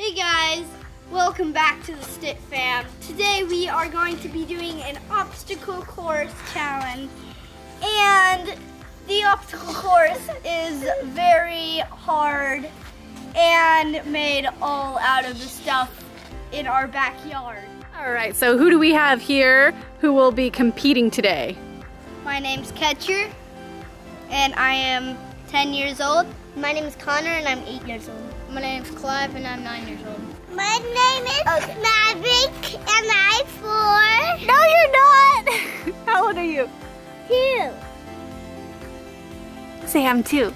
Hey guys, welcome back to the Stitt Fam. Today we are going to be doing an obstacle course challenge. And the obstacle course is very hard and made all out of the stuff in our backyard. All right, so who do we have here who will be competing today? My name's Ketcher and I am 10 years old. My name is Connor and I'm 8 years old. My name is Clive and I'm 9 years old. My name is Maverick and I'm 4. No, you're not! How old are you? 2. Say I'm 2.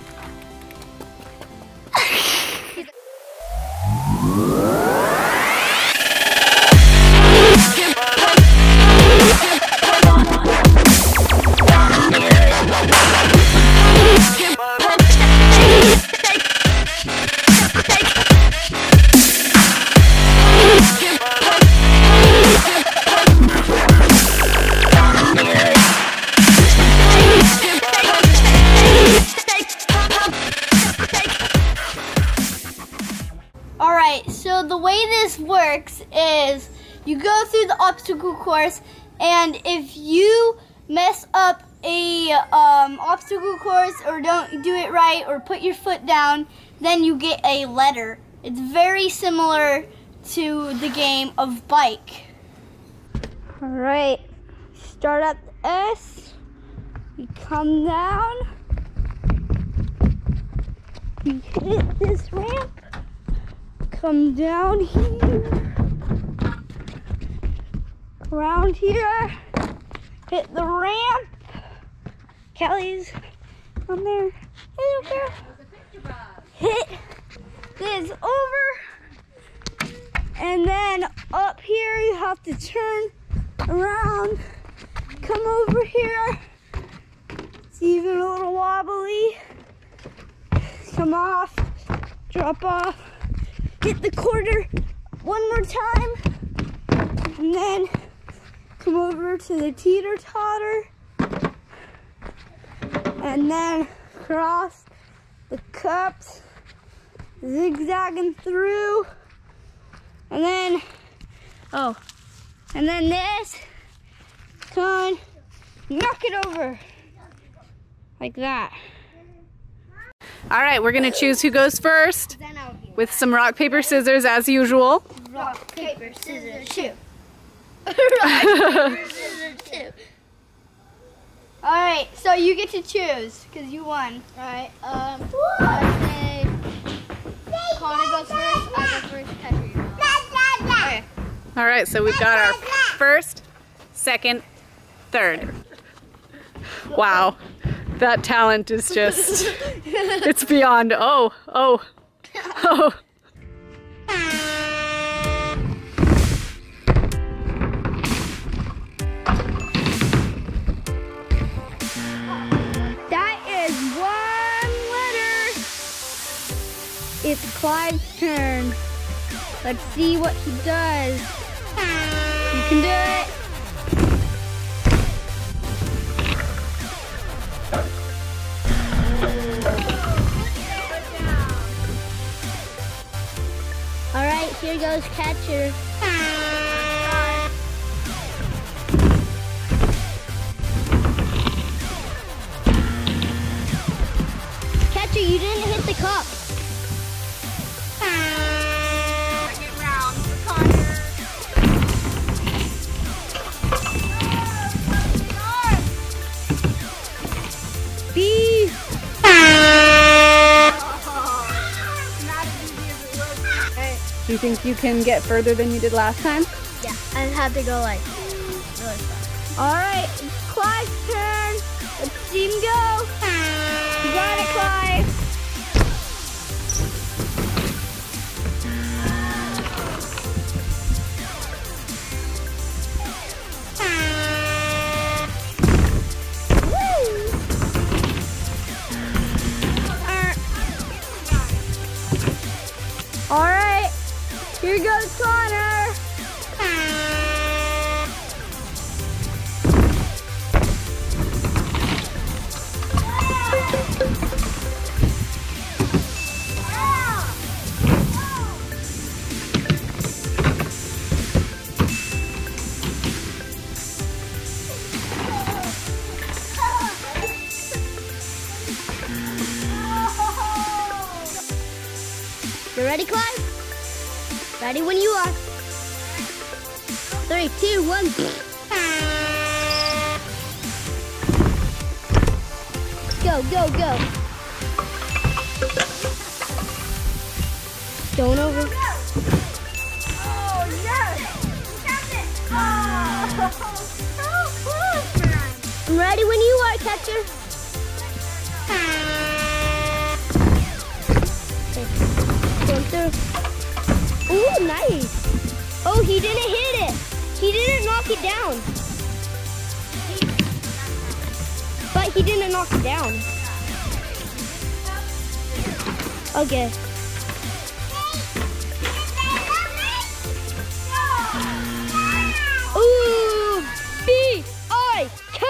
So the way this works is you go through the obstacle course, and if you mess up a obstacle course or don't do it right or put your foot down, then you get a letter. It's very similar to the game of bike. All right, start at the S, you come down, you hit this ramp. Come down here, around here, hit the ramp. Kelly's on there. Hey, girl. Hit this over, and then up here you have to turn around, come over here. It's even a little wobbly. Come off, drop off. Hit the quarter one more time, and then come over to the teeter-totter, and then cross the cups, zigzagging through, and then, this, come on, knock it over, like that. All right, we're gonna choose who goes first with some rock, paper, scissors as usual. Rock, paper, scissors, shoot. Rock, paper, scissors, shoot. All right, so you get to choose because you won. All right, I say Connor goes first, I go first, Pepper, you go. Okay. All right, so we've got our first, second, third. Wow. That talent is just, it's beyond, oh. That is one letter. It's Clive's turn. Let's see what he does. You can do it. Here goes Catcher. Catcher, you didn't hit the cup. Second round for Connor. Beef. Do you think you can get further than you did last time? Yeah, I have to go like really fast. All right, it's Clive's turn. Let's see him go. You got it, Clive. All right. Here goes Connor! You ready, Clive? Ready when you are. 3, 2, 1. Go, go, go. Don't over. Oh, yes. Catch it. Oh, so close, man. I'm ready when you are, catcher. Ooh, nice. Oh, he didn't hit it. He didn't knock it down. But he didn't knock it down. Okay. Ooh, B-I-K.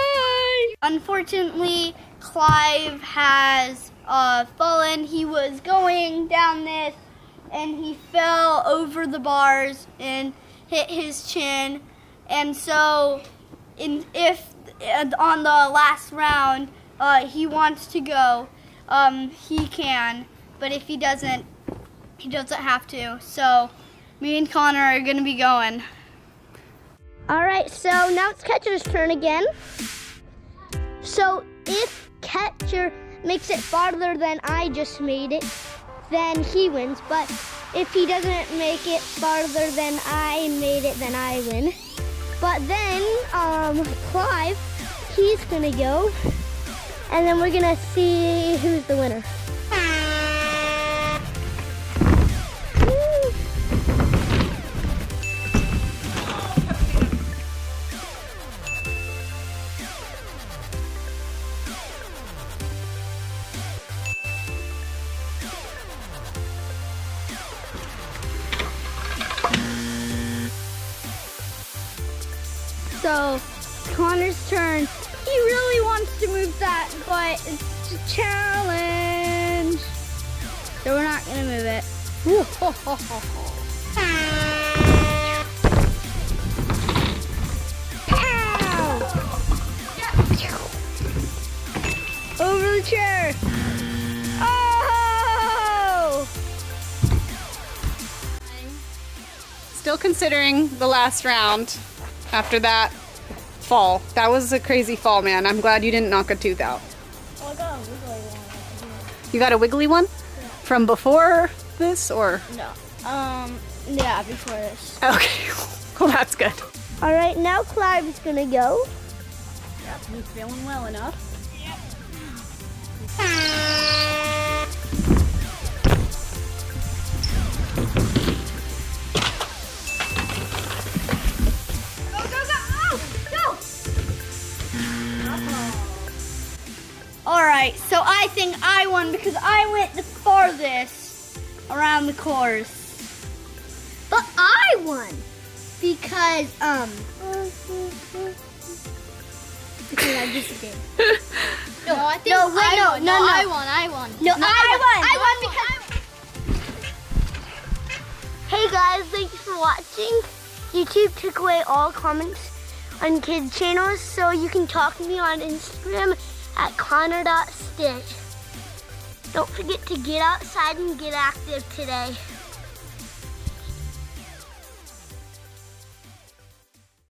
Unfortunately, Clive has fallen. He was going down this, and he fell over the bars and hit his chin. And so, on the last round he wants to go, he can. But if he doesn't, he doesn't have to. So, me and Connor are gonna be going. All right. So now it's catcher's turn again. So if catcher makes it farther than I just made it, then he wins. But if he doesn't make it farther than I made it, then I win. But then Clive, he's gonna go, and then we're gonna see who's the winner. So, Connor's turn. He really wants to move that, but it's a challenge. So we're not gonna move it. Pow! Over the chair. Oh! Still considering the last round. After that fall. That was a crazy fall, man. I'm glad you didn't knock a tooth out. Well, I got a wiggly one. You got a wiggly one? Yeah. From before this, or? No. Yeah, before this. Okay. Well, that's good. All right, now Clive is gonna go. Yep, he's feeling well enough. Yep. Alright, so I think I won because I went the farthest around the course. But I won because, because I just did. I won. Hey guys, thanks for watching. YouTube took away all comments on kids' channels, so you can talk to me on Instagram at Connor.Stitt. Don't forget to get outside and get active today.